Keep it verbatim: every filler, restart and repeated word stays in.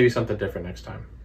maybe something different next time.